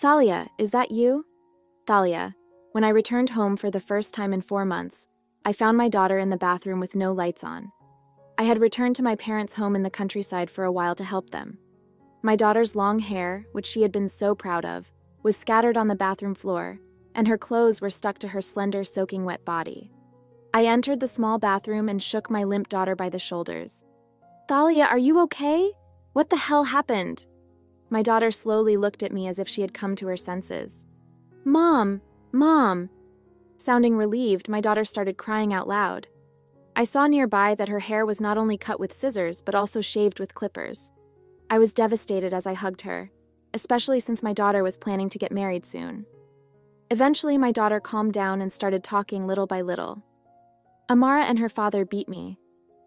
Thalia, is that you? Thalia, when I returned home for the first time in 4 months, I found my daughter in the bathroom with no lights on. I had returned to my parents' home in the countryside for a while to help them. My daughter's long hair, which she had been so proud of, was scattered on the bathroom floor, and her clothes were stuck to her slender, soaking wet body. I entered the small bathroom and shook my limp daughter by the shoulders. Thalia, are you okay? What the hell happened? My daughter slowly looked at me as if she had come to her senses. Mom! Mom! Sounding relieved, my daughter started crying out loud. I saw nearby that her hair was not only cut with scissors, but also shaved with clippers. I was devastated as I hugged her, especially since my daughter was planning to get married soon. Eventually, my daughter calmed down and started talking little by little. Amara and her father beat me.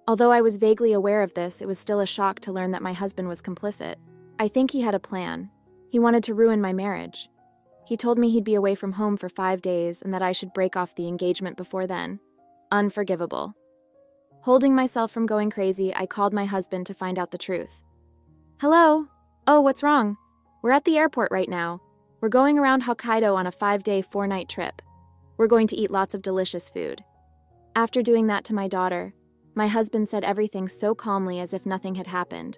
Although I was vaguely aware of this, it was still a shock to learn that my husband was complicit. I think he had a plan. He wanted to ruin my marriage. He told me he'd be away from home for 5 days and that I should break off the engagement before then. Unforgivable. Holding myself from going crazy, I called my husband to find out the truth. Hello? Oh, what's wrong? We're at the airport right now. We're going around Hokkaido on a 5-day, 4-night trip. We're going to eat lots of delicious food. After doing that to my daughter, my husband said everything so calmly as if nothing had happened.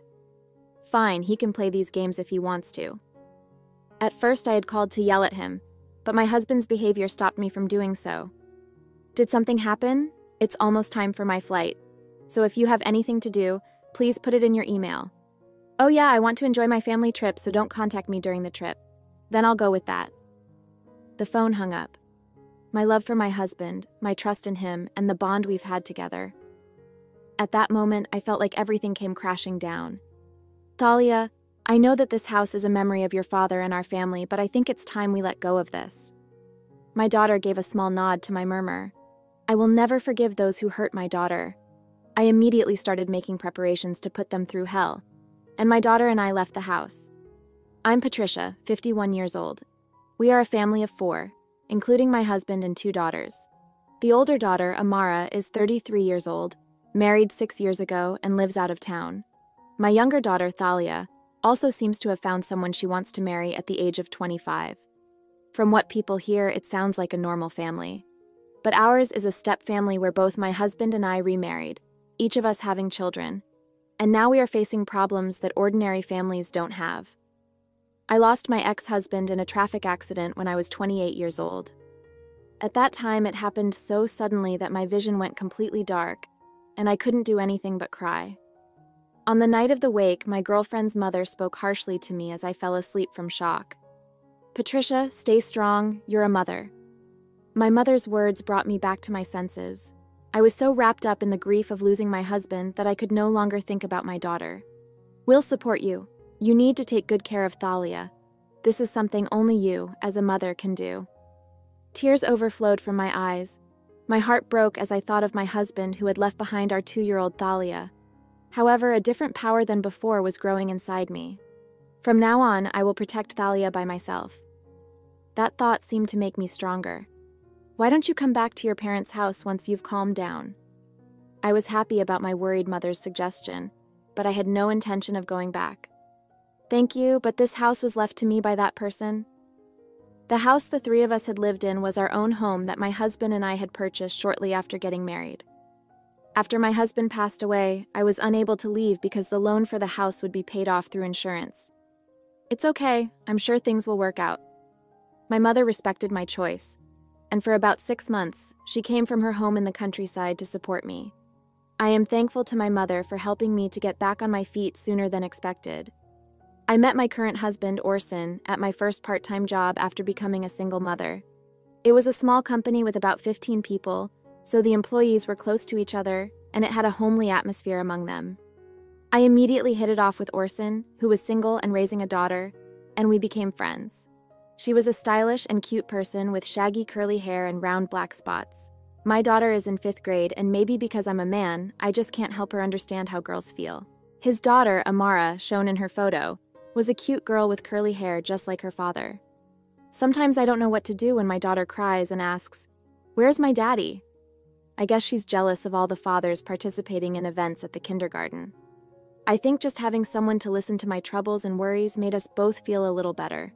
Fine, he can play these games if he wants to. At first I had called to yell at him, but my husband's behavior stopped me from doing so. Did something happen? It's almost time for my flight. So if you have anything to do, please put it in your email. Oh yeah, I want to enjoy my family trip, so don't contact me during the trip. Then I'll go with that. The phone hung up. My love for my husband, my trust in him, and the bond we've had together. At that moment, I felt like everything came crashing down. Thalia, I know that this house is a memory of your father and our family, but I think it's time we let go of this. My daughter gave a small nod to my murmur. I will never forgive those who hurt my daughter. I immediately started making preparations to put them through hell, and my daughter and I left the house. I'm Patricia, 51 years old. We are a family of 4, including my husband and 2 daughters. The older daughter, Amara, is 33 years old, married 6 years ago, and lives out of town. My younger daughter, Thalia, also seems to have found someone she wants to marry at the age of 25. From what people hear, it sounds like a normal family. But ours is a step family where both my husband and I remarried, each of us having children. And now we are facing problems that ordinary families don't have. I lost my ex-husband in a traffic accident when I was 28 years old. At that time, it happened so suddenly that my vision went completely dark, and I couldn't do anything but cry. On the night of the wake, my girlfriend's mother spoke harshly to me as I fell asleep from shock. Patricia, stay strong, you're a mother. My mother's words brought me back to my senses. I was so wrapped up in the grief of losing my husband that I could no longer think about my daughter. We'll support you. You need to take good care of Thalia. This is something only you, as a mother, can do. Tears overflowed from my eyes. My heart broke as I thought of my husband who had left behind our 2-year-old Thalia. However, a different power than before was growing inside me. From now on, I will protect Thalia by myself. That thought seemed to make me stronger. Why don't you come back to your parents' house once you've calmed down? I was happy about my worried mother's suggestion, but I had no intention of going back. Thank you, but this house was left to me by that person. The house the 3 of us had lived in was our own home that my husband and I had purchased shortly after getting married. After my husband passed away, I was unable to leave because the loan for the house would be paid off through insurance. It's okay, I'm sure things will work out. My mother respected my choice, and for about 6 months, she came from her home in the countryside to support me. I am thankful to my mother for helping me to get back on my feet sooner than expected. I met my current husband, Orson, at my first part-time job after becoming a single mother. It was a small company with about 15 people, so the employees were close to each other, and it had a homely atmosphere among them. I immediately hit it off with Orson, who was single and raising a daughter, and we became friends. She was a stylish and cute person with shaggy curly hair and round black spots. My daughter is in 5th grade, and maybe because I'm a man, I just can't help her understand how girls feel. His daughter, Amara, shown in her photo, was a cute girl with curly hair just like her father. Sometimes I don't know what to do when my daughter cries and asks, "Where's my daddy?" I guess she's jealous of all the fathers participating in events at the kindergarten. I think just having someone to listen to my troubles and worries made us both feel a little better.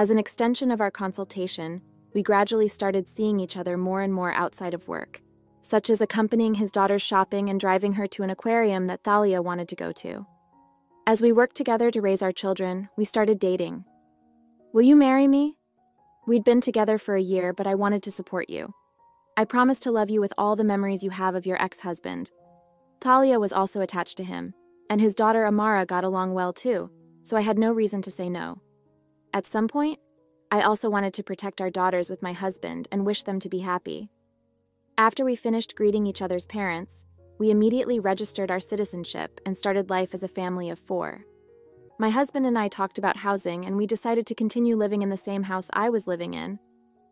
As an extension of our consultation, we gradually started seeing each other more and more outside of work, such as accompanying his daughter's shopping and driving her to an aquarium that Thalia wanted to go to. As we worked together to raise our children, we started dating. "Will you marry me? We'd been together for a year, but I wanted to support you. I promised to love you with all the memories you have of your ex-husband." Thalia was also attached to him, and his daughter Amara got along well too, so I had no reason to say no. At some point, I also wanted to protect our daughters with my husband and wish them to be happy. After we finished greeting each other's parents, we immediately registered our citizenship and started life as a family of 4. My husband and I talked about housing, and we decided to continue living in the same house I was living in,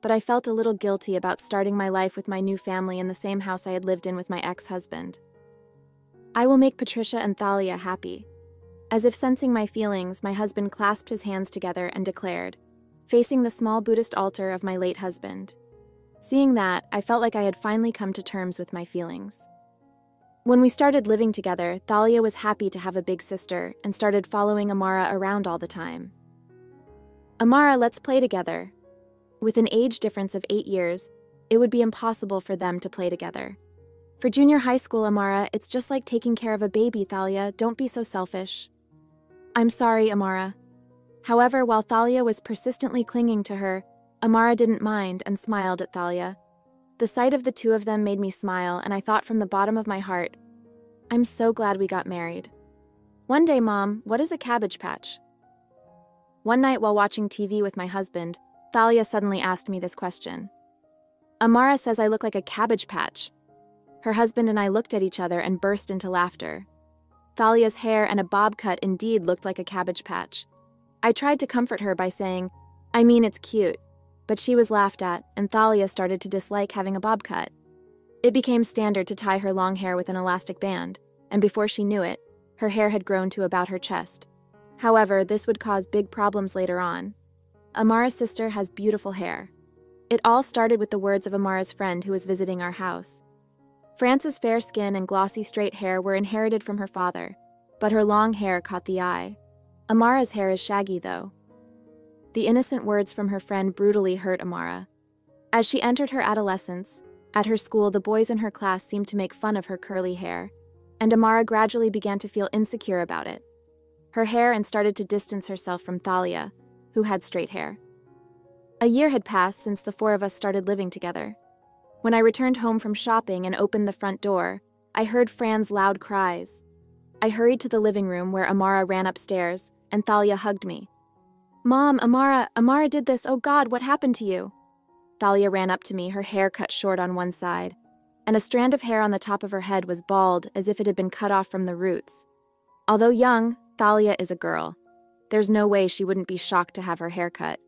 but I felt a little guilty about starting my life with my new family in the same house I had lived in with my ex-husband. "I will make Patricia and Thalia happy." As if sensing my feelings, my husband clasped his hands together and declared, facing the small Buddhist altar of my late husband. Seeing that, I felt like I had finally come to terms with my feelings. When we started living together, Thalia was happy to have a big sister and started following Amara around all the time. "Amara, let's play together." With an age difference of 8 years, it would be impossible for them to play together. "For junior high school, Amara, it's just like taking care of a baby, Thalia. Don't be so selfish." "I'm sorry, Amara." However, while Thalia was persistently clinging to her, Amara didn't mind and smiled at Thalia. The sight of the two of them made me smile, and I thought from the bottom of my heart, I'm so glad we got married. One day, Mom, what is a cabbage patch? One night while watching TV with my husband, Thalia suddenly asked me this question. "Amara says I look like a cabbage patch." Her husband and I looked at each other and burst into laughter. Thalia's hair and a bob cut indeed looked like a cabbage patch. I tried to comfort her by saying, "I mean, it's cute," but she was laughed at, and Thalia started to dislike having a bob cut. It became standard to tie her long hair with an elastic band, and before she knew it, her hair had grown to about her chest. However, this would cause big problems later on. Amara's sister has beautiful hair. It all started with the words of Amara's friend who was visiting our house. Frances' fair skin and glossy straight hair were inherited from her father, but her long hair caught the eye. Amara's hair is shaggy, though. The innocent words from her friend brutally hurt Amara. As she entered her adolescence, at her school the boys in her class seemed to make fun of her curly hair, and Amara gradually began to feel insecure about it. Her hair and started to distance herself from Thalia, who had straight hair. A year had passed since the 4 of us started living together. When I returned home from shopping and opened the front door, I heard Fran's loud cries. I hurried to the living room where Amara ran upstairs, and Thalia hugged me. "Mom, Amara did this, oh God, what happened to you?" Thalia ran up to me, her hair cut short on one side, and a strand of hair on the top of her head was bald as if it had been cut off from the roots. Although young, Thalia is a girl. There's no way she wouldn't be shocked to have her hair cut.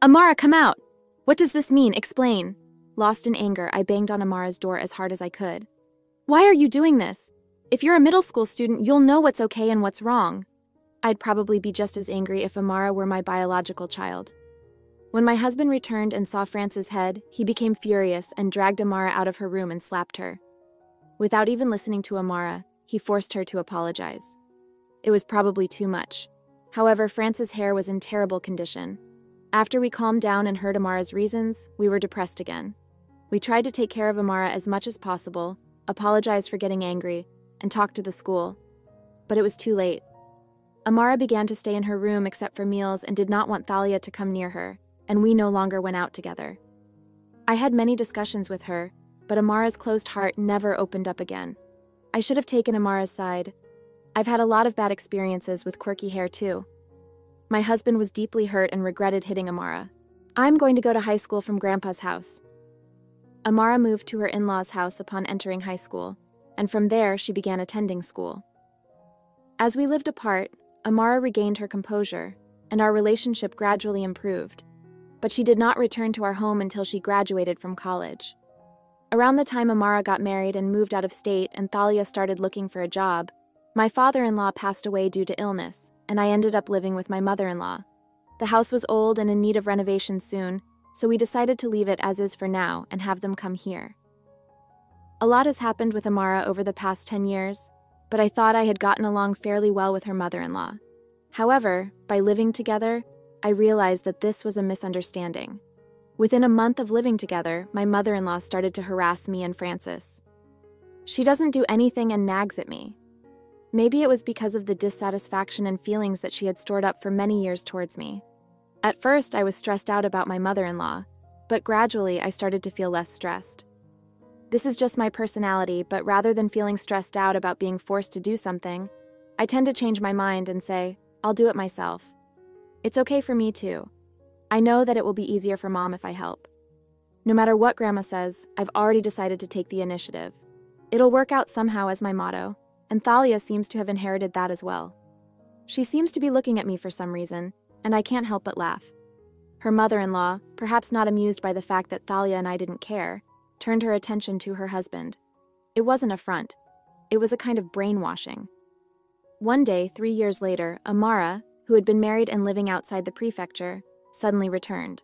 "Amara, come out! What does this mean? Explain!" Lost in anger, I banged on Amara's door as hard as I could. "Why are you doing this? If you're a middle school student, you'll know what's okay and what's wrong." I'd probably be just as angry if Amara were my biological child. When my husband returned and saw Frances' head, he became furious and dragged Amara out of her room and slapped her. Without even listening to Amara, he forced her to apologize. It was probably too much. However, Frances' hair was in terrible condition. After we calmed down and heard Amara's reasons, we were depressed again. We tried to take care of Amara as much as possible, apologized for getting angry, and talked to the school. But it was too late. Amara began to stay in her room except for meals and did not want Thalia to come near her, and we no longer went out together. I had many discussions with her, but Amara's closed heart never opened up again. I should have taken Amara's side. I've had a lot of bad experiences with quirky hair too. My husband was deeply hurt and regretted hitting Amara. "I'm going to go to high school from Grandpa's house." Amara moved to her in-laws' house upon entering high school, and from there she began attending school. As we lived apart, Amara regained her composure, and our relationship gradually improved, but she did not return to our home until she graduated from college. Around the time Amara got married and moved out of state and Thalia started looking for a job, my father-in-law passed away due to illness, and I ended up living with my mother-in-law. The house was old and in need of renovation soon, so we decided to leave it as is for now and have them come here. A lot has happened with Amara over the past 10 years, but I thought I had gotten along fairly well with her mother-in-law. However, by living together, I realized that this was a misunderstanding. Within a month of living together, my mother-in-law started to harass me and Francis. She doesn't do anything and nags at me. Maybe it was because of the dissatisfaction and feelings that she had stored up for many years towards me. At first, I was stressed out about my mother-in-law, but gradually I started to feel less stressed. This is just my personality, but rather than feeling stressed out about being forced to do something, I tend to change my mind and say, I'll do it myself. It's okay for me too. I know that it will be easier for Mom if I help. No matter what Grandma says, I've already decided to take the initiative. It'll work out somehow is my motto, and Thalia seems to have inherited that as well. She seems to be looking at me for some reason, and I can't help but laugh. Her mother-in-law, perhaps not amused by the fact that Thalia and I didn't care, turned her attention to her husband. It wasn't an affront. It was a kind of brainwashing. One day, 3 years later, Amara, who had been married and living outside the prefecture, suddenly returned.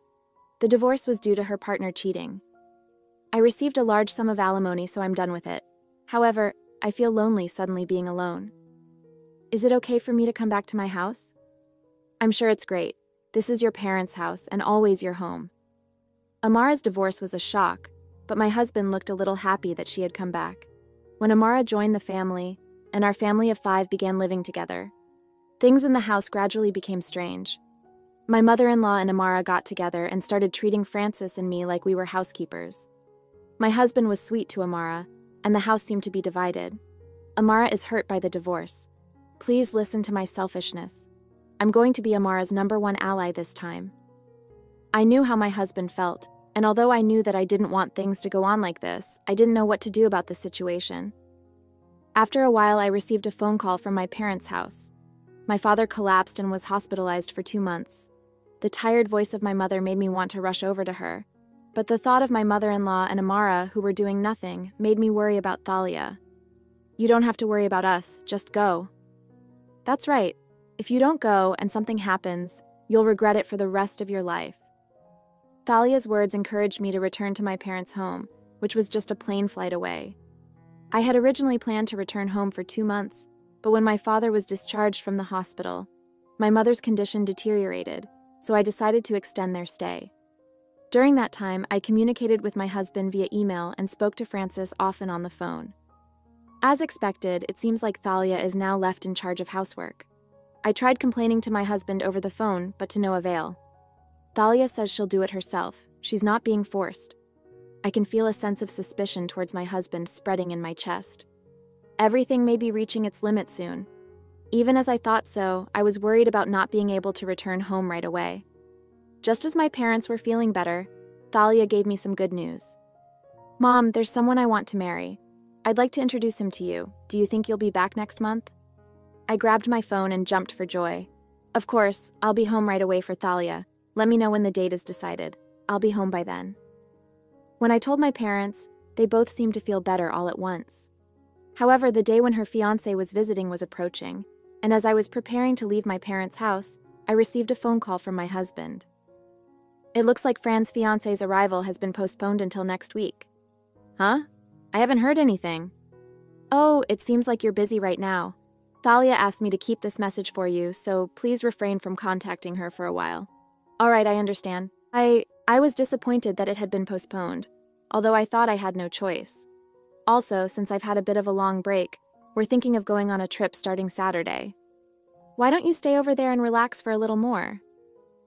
The divorce was due to her partner cheating. I received a large sum of alimony, so I'm done with it. However, I feel lonely suddenly being alone. Is it okay for me to come back to my house? I'm sure it's great. This is your parents' house and always your home. Amara's divorce was a shock, but my husband looked a little happy that she had come back. When Amara joined the family, and our family of 5 began living together, things in the house gradually became strange. My mother-in-law and Amara got together and started treating Francis and me like we were housekeepers. My husband was sweet to Amara, and the house seemed to be divided. Amara is hurt by the divorce. Please listen to my selfishness. I'm going to be Amara's #1 ally this time. I knew how my husband felt, and although I knew that I didn't want things to go on like this, I didn't know what to do about the situation. After a while, I received a phone call from my parents' house. My father collapsed and was hospitalized for 2 months. The tired voice of my mother made me want to rush over to her, but the thought of my mother-in-law and Amara, who were doing nothing, made me worry about Thalia. You don't have to worry about us, just go. That's right. If you don't go and something happens, you'll regret it for the rest of your life. Thalia's words encouraged me to return to my parents' home, which was just a plane flight away. I had originally planned to return home for 2 months, but when my father was discharged from the hospital, my mother's condition deteriorated, so I decided to extend their stay. During that time, I communicated with my husband via email and spoke to Francis often on the phone. As expected, it seems like Thalia is now left in charge of housework. I tried complaining to my husband over the phone, but to no avail. Thalia says she'll do it herself. She's not being forced. I can feel a sense of suspicion towards my husband spreading in my chest. Everything may be reaching its limit soon. Even as I thought so, I was worried about not being able to return home right away. Just as my parents were feeling better, Thalia gave me some good news. Mom, there's someone I want to marry. I'd like to introduce him to you. Do you think you'll be back next month? I grabbed my phone and jumped for joy. Of course, I'll be home right away for Thalia. Let me know when the date is decided. I'll be home by then. When I told my parents, they both seemed to feel better all at once. However, the day when her fiancé was visiting was approaching, and as I was preparing to leave my parents' house, I received a phone call from my husband. It looks like Fran's fiancé's arrival has been postponed until next week. Huh? I haven't heard anything. Oh, it seems like you're busy right now. Thalia asked me to keep this message for you, so please refrain from contacting her for a while. All right, I understand. I was disappointed that it had been postponed, although I thought I had no choice. Also, since I've had a bit of a long break, we're thinking of going on a trip starting Saturday. Why don't you stay over there and relax for a little more?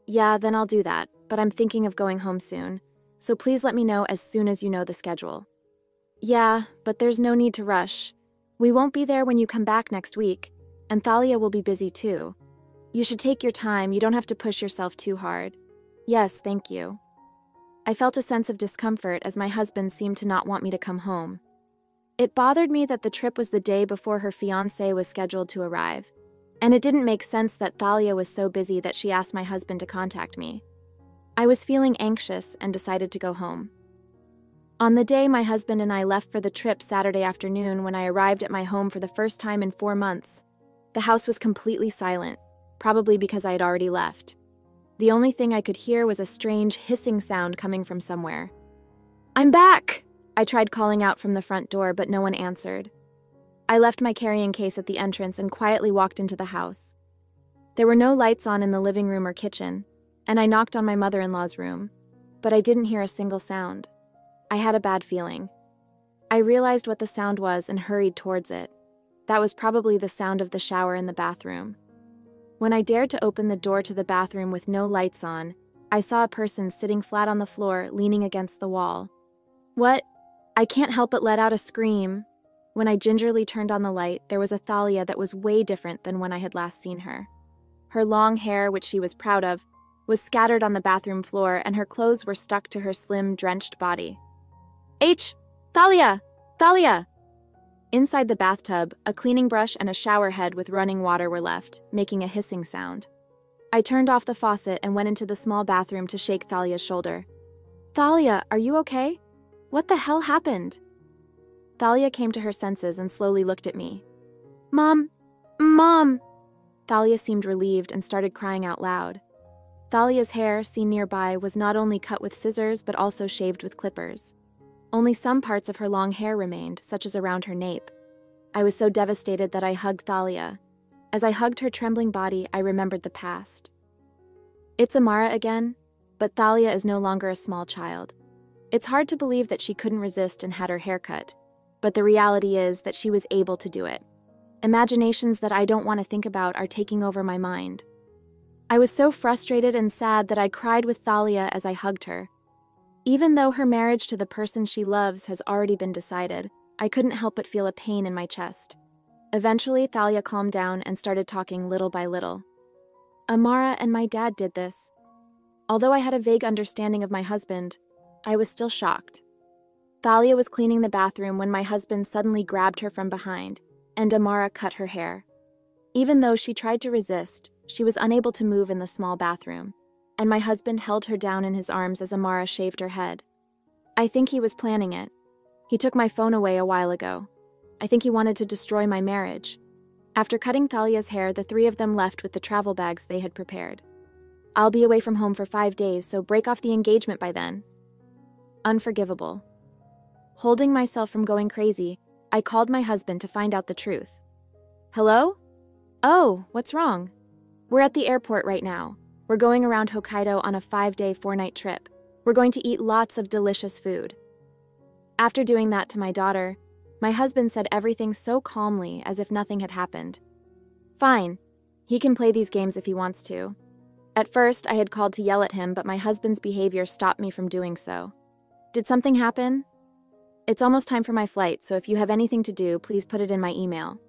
Yeah, then I'll do that, but I'm thinking of going home soon, so please let me know as soon as you know the schedule. Yeah, but there's no need to rush. We won't be there when you come back next week, and Thalia will be busy too. You should take your time, you don't have to push yourself too hard. Yes, thank you. I felt a sense of discomfort as my husband seemed to not want me to come home. It bothered me that the trip was the day before her fiancé was scheduled to arrive, and it didn't make sense that Thalia was so busy that she asked my husband to contact me. I was feeling anxious and decided to go home. On the day my husband and I left for the trip Saturday afternoon, when I arrived at my home for the first time in 4 months, the house was completely silent, probably because I had already left. The only thing I could hear was a strange hissing sound coming from somewhere. "I'm back!" I tried calling out from the front door, but no one answered. I left my carrying case at the entrance and quietly walked into the house. There were no lights on in the living room or kitchen, and I knocked on my mother-in-law's room, but I didn't hear a single sound. I had a bad feeling. I realized what the sound was and hurried towards it. That was probably the sound of the shower in the bathroom. When I dared to open the door to the bathroom with no lights on, I saw a person sitting flat on the floor, leaning against the wall. What? I can't help but let out a scream. When I gingerly turned on the light, there was a Thalia that was way different than when I had last seen her. Her long hair, which she was proud of, was scattered on the bathroom floor, and her clothes were stuck to her slim, drenched body. H! Thalia! Thalia! Inside the bathtub, a cleaning brush and a shower head with running water were left, making a hissing sound. I turned off the faucet and went into the small bathroom to shake Thalia's shoulder. Thalia, are you okay? What the hell happened? Thalia came to her senses and slowly looked at me. Mom! Thalia seemed relieved and started crying out loud. Thalia's hair, seen nearby, was not only cut with scissors but also shaved with clippers. Only some parts of her long hair remained, such as around her nape. I was so devastated that I hugged Thalia. As I hugged her trembling body, I remembered the past. It's Amara again, but Thalia is no longer a small child. It's hard to believe that she couldn't resist and had her hair cut, but the reality is that she was able to do it. Imaginations that I don't want to think about are taking over my mind. I was so frustrated and sad that I cried with Thalia as I hugged her. Even though her marriage to the person she loves has already been decided, I couldn't help but feel a pain in my chest. Eventually, Thalia calmed down and started talking little by little. Amara and my dad did this. Although I had a vague understanding of my husband, I was still shocked. Thalia was cleaning the bathroom when my husband suddenly grabbed her from behind, and Amara cut her hair. Even though she tried to resist, she was unable to move in the small bathroom, and my husband held her down in his arms as Amara shaved her head. I think he was planning it. He took my phone away a while ago. I think he wanted to destroy my marriage. After cutting Thalia's hair, the three of them left with the travel bags they had prepared. I'll be away from home for 5 days, so break off the engagement by then. Unforgivable. Holding myself from going crazy, I called my husband to find out the truth. Hello? Oh, what's wrong? We're at the airport right now. We're going around Hokkaido on a 5-day, 4-night trip. We're going to eat lots of delicious food. After doing that to my daughter, my husband said everything so calmly, as if nothing had happened. Fine, he can play these games if he wants to. At first, I had called to yell at him, but my husband's behavior stopped me from doing so. Did something happen? It's almost time for my flight, so if you have anything to do, please put it in my email.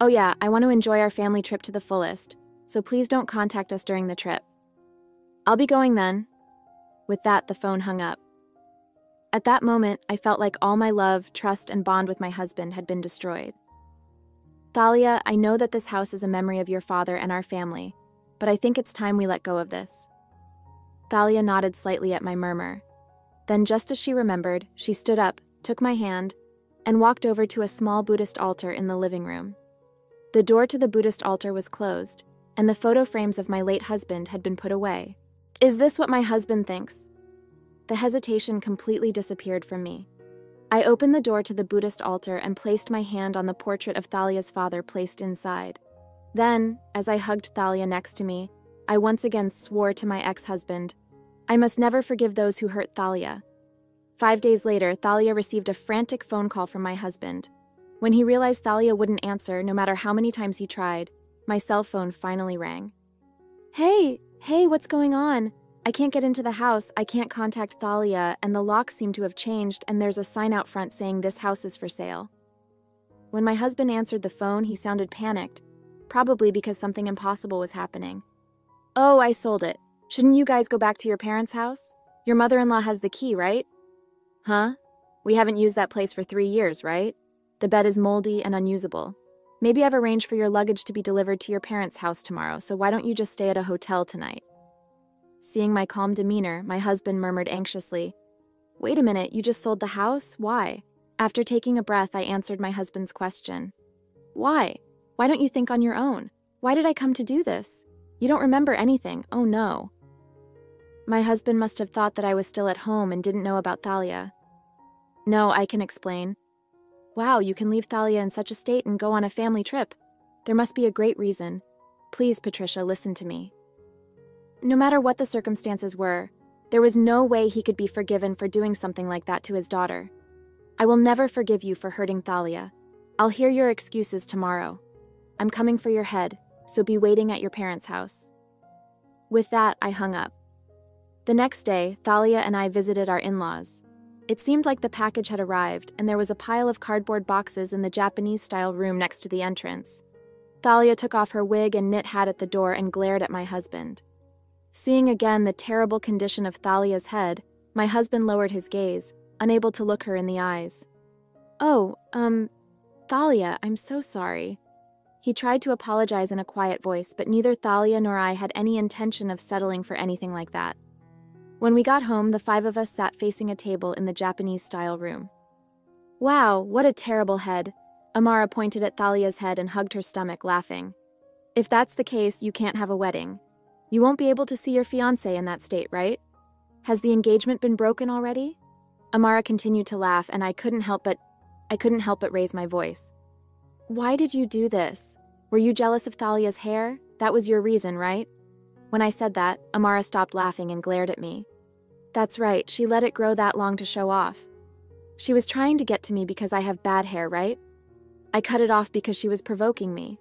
Oh yeah, I want to enjoy our family trip to the fullest, so please don't contact us during the trip. I'll be going then. With that, the phone hung up. At that moment, I felt like all my love, trust, and bond with my husband had been destroyed. Thalia, I know that this house is a memory of your father and our family, but I think it's time we let go of this. Thalia nodded slightly at my murmur. Then, just as she remembered, she stood up, took my hand, and walked over to a small Buddhist altar in the living room. The door to the Buddhist altar was closed, and the photo frames of my late husband had been put away. Is this what my husband thinks? The hesitation completely disappeared from me. I opened the door to the Buddhist altar and placed my hand on the portrait of Thalia's father placed inside. Then, as I hugged Thalia next to me, I once again swore to my ex-husband, I must never forgive those who hurt Thalia. 5 days later, Thalia received a frantic phone call from my husband. When he realized Thalia wouldn't answer, no matter how many times he tried, my cell phone finally rang. Hey, what's going on? I can't get into the house, I can't contact Thalia, and the locks seem to have changed, and there's a sign out front saying this house is for sale. When my husband answered the phone, he sounded panicked, probably because something impossible was happening. Oh, I sold it. Shouldn't you guys go back to your parents' house? Your mother-in-law has the key, right? Huh? We haven't used that place for 3 years, right? The bed is moldy and unusable. Maybe I've arranged for your luggage to be delivered to your parents' house tomorrow, so why don't you just stay at a hotel tonight? Seeing my calm demeanor, my husband murmured anxiously, "Wait a minute, you just sold the house? Why?" After taking a breath, I answered my husband's question. "Why? Why don't you think on your own? Why did I come to do this? You don't remember anything. Oh no." My husband must have thought that I was still at home and didn't know about Thalia. "No, I can explain." "Wow, you can leave Thalia in such a state and go on a family trip. There must be a great reason. Please, Patricia, listen to me." No matter what the circumstances were, there was no way he could be forgiven for doing something like that to his daughter. I will never forgive you for hurting Thalia. I'll hear your excuses tomorrow. I'm coming for your head, so be waiting at your parents' house. With that, I hung up. The next day, Thalia and I visited our in-laws. It seemed like the package had arrived, and there was a pile of cardboard boxes in the Japanese-style room next to the entrance. Thalia took off her wig and knit hat at the door and glared at my husband. Seeing again the terrible condition of Thalia's head, my husband lowered his gaze, unable to look her in the eyes. "Oh, Thalia, I'm so sorry." He tried to apologize in a quiet voice, but neither Thalia nor I had any intention of settling for anything like that. When we got home, the five of us sat facing a table in the Japanese-style room. "Wow, what a terrible head." Amara pointed at Thalia's head and hugged her stomach, laughing. "If that's the case, you can't have a wedding. You won't be able to see your fiancé in that state, right? Has the engagement been broken already?" Amara continued to laugh, and I couldn't help but raise my voice. "Why did you do this? Were you jealous of Thalia's hair? That was your reason, right?" When I said that, Amara stopped laughing and glared at me. "That's right, she let it grow that long to show off. She was trying to get to me because I have bad hair, right? I cut it off because she was provoking me."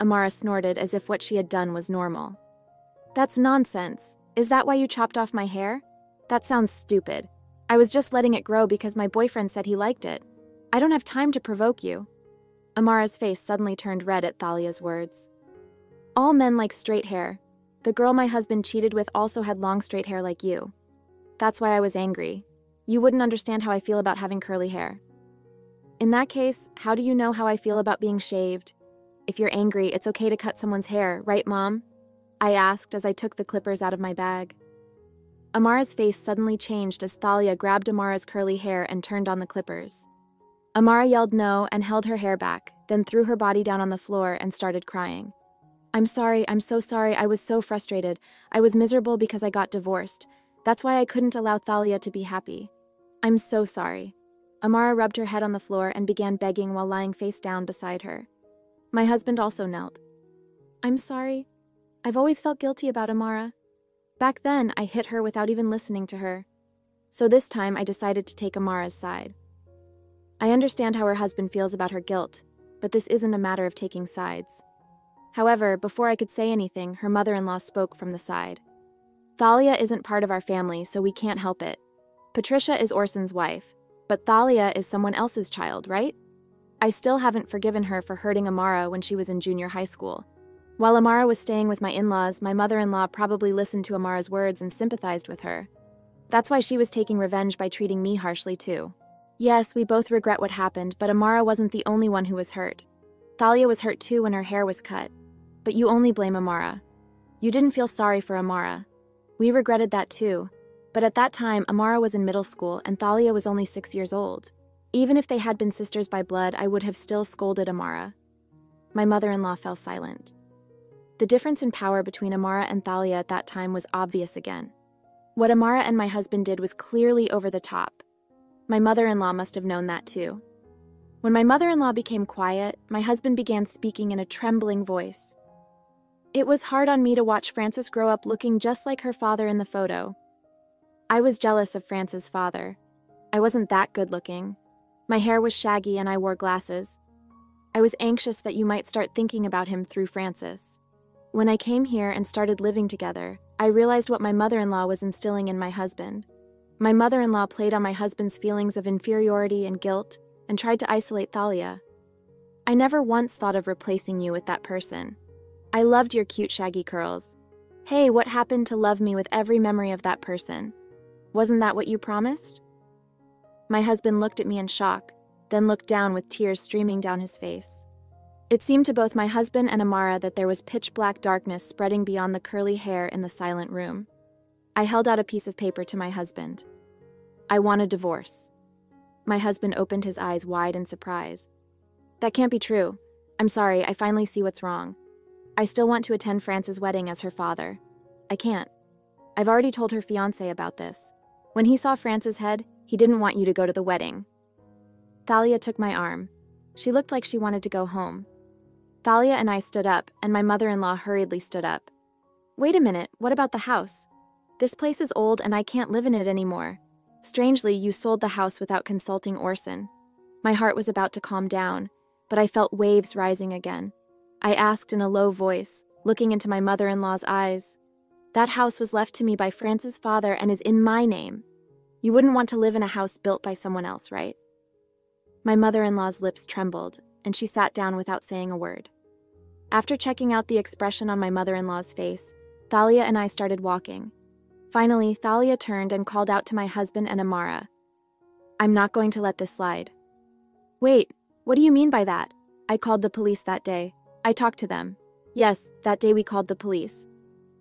Amara snorted as if what she had done was normal. "That's nonsense. Is that why you chopped off my hair? That sounds stupid. I was just letting it grow because my boyfriend said he liked it. I don't have time to provoke you." Amara's face suddenly turned red at Thalia's words. "All men like straight hair. The girl my husband cheated with also had long straight hair like you. That's why I was angry. You wouldn't understand how I feel about having curly hair." "In that case, how do you know how I feel about being shaved? If you're angry, it's okay to cut someone's hair, right, Mom?" I asked as I took the clippers out of my bag. Amara's face suddenly changed as Thalia grabbed Amara's curly hair and turned on the clippers. Amara yelled no and held her hair back, then threw her body down on the floor and started crying. I'm so sorry, I was so frustrated. I was miserable because I got divorced. That's why I couldn't allow Thalia to be happy. I'm so sorry." Amara rubbed her head on the floor and began begging while lying face down beside her. My husband also knelt. "I'm sorry. I've always felt guilty about Amara. Back then, I hit her without even listening to her. So this time, I decided to take Amara's side. I understand how her husband feels about her guilt, but this isn't a matter of taking sides." However, before I could say anything, her mother-in-law spoke from the side. "Thalia isn't part of our family, so we can't help it. Patricia is Orson's wife, but Thalia is someone else's child, right? I still haven't forgiven her for hurting Amara when she was in junior high school. While Amara was staying with my in-laws, my mother-in-law probably listened to Amara's words and sympathized with her. That's why she was taking revenge by treating me harshly too. Yes, we both regret what happened, but Amara wasn't the only one who was hurt. Thalia was hurt too when her hair was cut. But you only blame Amara. You didn't feel sorry for Amara. We regretted that too. But at that time, Amara was in middle school and Thalia was only 6 years old. Even if they had been sisters by blood, I would have still scolded Amara." My mother-in-law fell silent. The difference in power between Amara and Thalia at that time was obvious again. What Amara and my husband did was clearly over the top. My mother-in-law must have known that too. When my mother-in-law became quiet, my husband began speaking in a trembling voice. "It was hard on me to watch Frances grow up looking just like her father in the photo. I was jealous of Frances' father. I wasn't that good looking. My hair was shaggy and I wore glasses. I was anxious that you might start thinking about him through Frances. When I came here and started living together, I realized what my mother-in-law was instilling in my husband. My mother-in-law played on my husband's feelings of inferiority and guilt and tried to isolate Thalia. I never once thought of replacing you with that person. I loved your cute shaggy curls. Hey, what happened to love me with every memory of that person? Wasn't that what you promised?" My husband looked at me in shock, then looked down with tears streaming down his face. It seemed to both my husband and Amara that there was pitch-black darkness spreading beyond the curly hair in the silent room. I held out a piece of paper to my husband. "I want a divorce." My husband opened his eyes wide in surprise. "That can't be true. I'm sorry, I finally see what's wrong. I still want to attend Frances' wedding as her father. I can't. I've already told her fiancé about this. When he saw Frances' head, he didn't want you to go to the wedding." Thalia took my arm. She looked like she wanted to go home. Thalia and I stood up, and my mother-in-law hurriedly stood up. Wait a minute, what about the house? This place is old and I can't live in it anymore. Strangely, you sold the house without consulting Orson. My heart was about to calm down, but I felt waves rising again. I asked in a low voice, looking into my mother-in-law's eyes. That house was left to me by France's father and is in my name. You wouldn't want to live in a house built by someone else, right? My mother-in-law's lips trembled, and she sat down without saying a word. After checking out the expression on my mother-in-law's face, Thalia and I started walking. Finally, Thalia turned and called out to my husband and Amara. I'm not going to let this slide. Wait, what do you mean by that? I called the police that day. I talked to them. Yes, that day we called the police.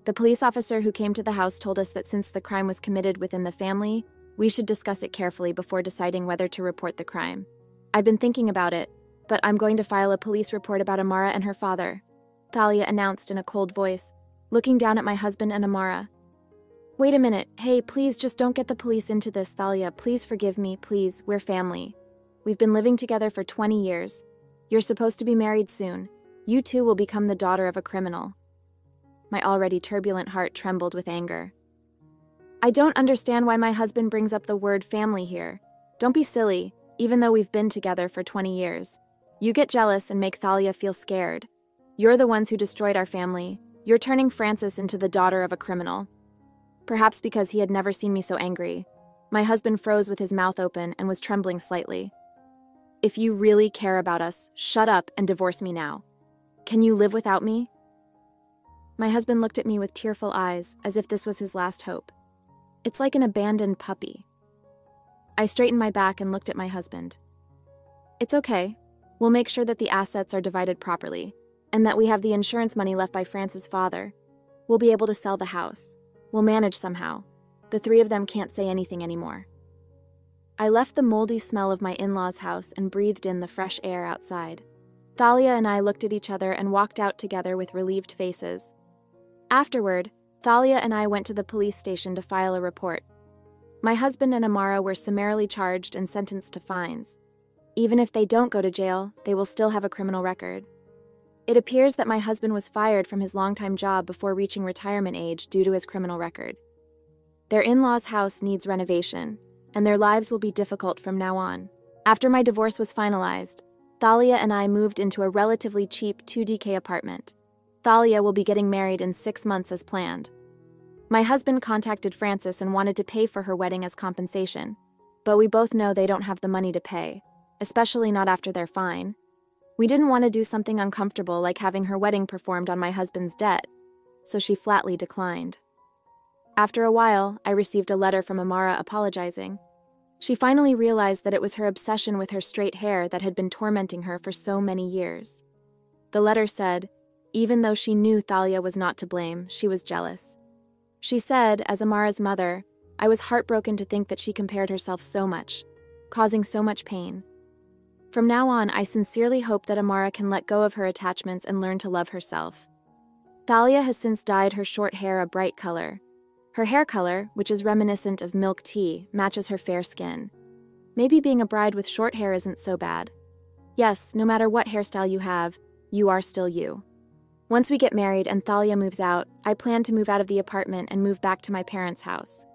The police officer who came to the house told us that since the crime was committed within the family, we should discuss it carefully before deciding whether to report the crime. I've been thinking about it, but I'm going to file a police report about Amara and her father, Thalia announced in a cold voice, looking down at my husband and Amara. Wait a minute, hey, please just don't get the police into this, Thalia, please forgive me, please, we're family. We've been living together for 20 years. You're supposed to be married soon. You too will become the daughter of a criminal. My already turbulent heart trembled with anger. I don't understand why my husband brings up the word family here. Don't be silly, even though we've been together for 20 years. You get jealous and make Thalia feel scared. You're the ones who destroyed our family. You're turning Francis into the daughter of a criminal. Perhaps because he had never seen me so angry. My husband froze with his mouth open and was trembling slightly. If you really care about us, shut up and divorce me now. Can you live without me? My husband looked at me with tearful eyes, as if this was his last hope. It's like an abandoned puppy. I straightened my back and looked at my husband. It's okay. We'll make sure that the assets are divided properly, and that we have the insurance money left by France's father. We'll be able to sell the house. We'll manage somehow. The three of them can't say anything anymore. I left the moldy smell of my in-laws' house and breathed in the fresh air outside. Thalia and I looked at each other and walked out together with relieved faces. Afterward, Thalia and I went to the police station to file a report. My husband and Amara were summarily charged and sentenced to fines. Even if they don't go to jail, they will still have a criminal record. It appears that my husband was fired from his longtime job before reaching retirement age due to his criminal record. Their in-laws' house needs renovation, and their lives will be difficult from now on. After my divorce was finalized, Thalia and I moved into a relatively cheap 2DK apartment. Thalia will be getting married in 6 months as planned. My husband contacted Francis and wanted to pay for her wedding as compensation, but we both know they don't have the money to pay, especially not after their fine. We didn't want to do something uncomfortable like having her wedding performed on my husband's debt, so she flatly declined. After a while, I received a letter from Amara apologizing. She finally realized that it was her obsession with her straight hair that had been tormenting her for so many years. The letter said, even though she knew Thalia was not to blame, she was jealous. She said, as Amara's mother, I was heartbroken to think that she compared herself so much, causing so much pain. From now on, I sincerely hope that Amara can let go of her attachments and learn to love herself. Thalia has since dyed her short hair a bright color. Her hair color, which is reminiscent of milk tea, matches her fair skin. Maybe being a bride with short hair isn't so bad. Yes, no matter what hairstyle you have, you are still you. Once we get married and Thalia moves out, I plan to move out of the apartment and move back to my parents' house.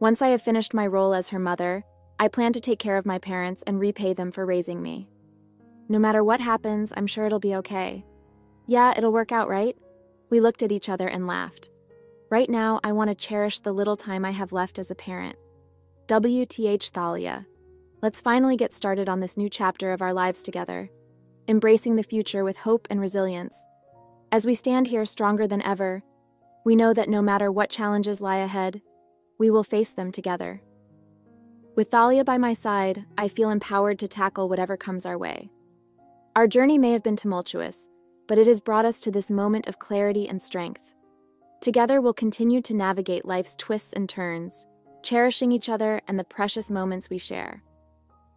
Once I have finished my role as her mother, I plan to take care of my parents and repay them for raising me. No matter what happens, I'm sure it'll be okay. Yeah, it'll work out, right? We looked at each other and laughed. Right now, I want to cherish the little time I have left as a parent. WTH Thalia. Let's finally get started on this new chapter of our lives together, embracing the future with hope and resilience. As we stand here stronger than ever, we know that no matter what challenges lie ahead, we will face them together. With Thalia by my side, I feel empowered to tackle whatever comes our way. Our journey may have been tumultuous, but it has brought us to this moment of clarity and strength. Together we'll continue to navigate life's twists and turns, cherishing each other and the precious moments we share.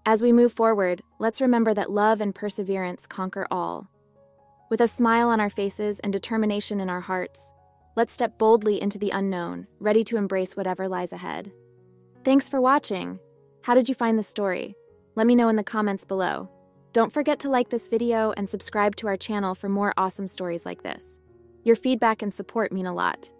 As we move forward, let's remember that love and perseverance conquer all. With a smile on our faces and determination in our hearts, let's step boldly into the unknown, ready to embrace whatever lies ahead. Thanks for watching. How did you find the story? Let me know in the comments below. Don't forget to like this video and subscribe to our channel for more awesome stories like this. Your feedback and support mean a lot.